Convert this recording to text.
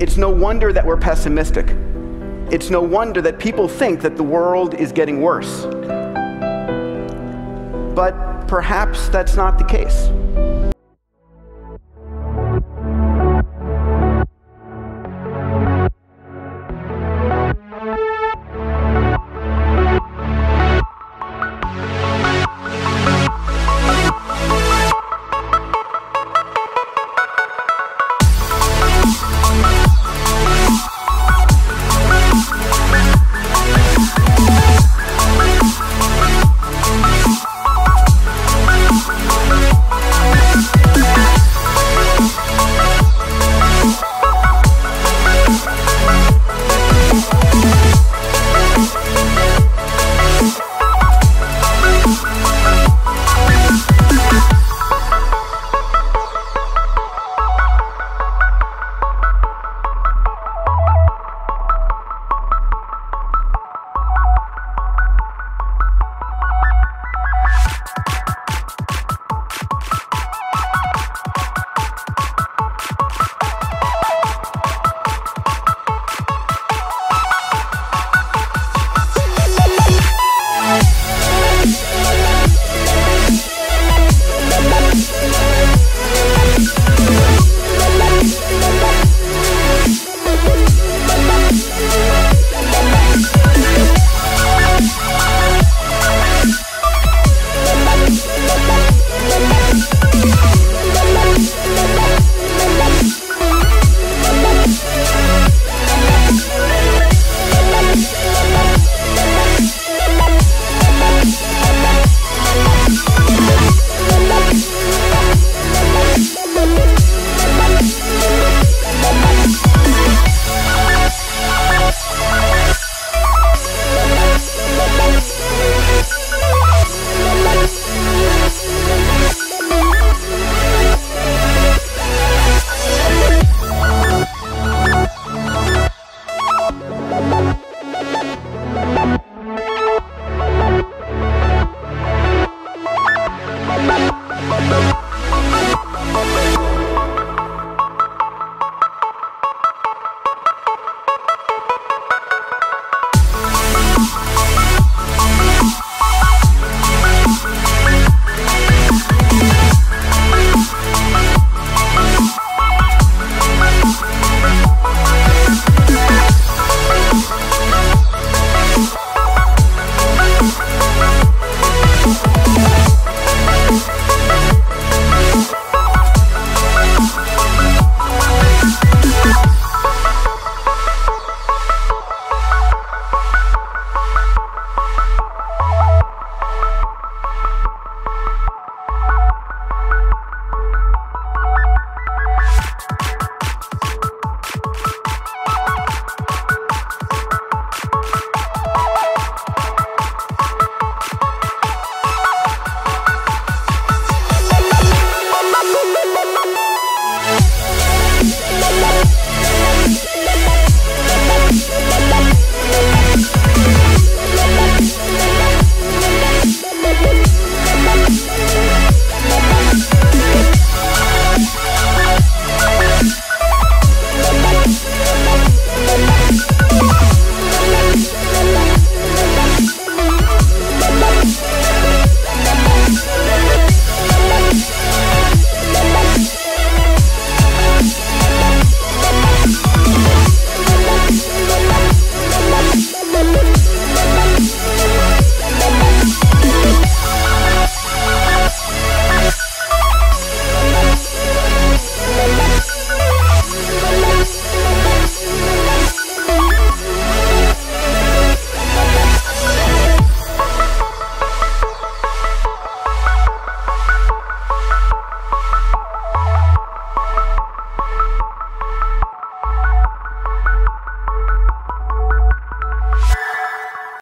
It's no wonder that we're pessimistic. It's no wonder that people think that the world is getting worse. But perhaps that's not the case.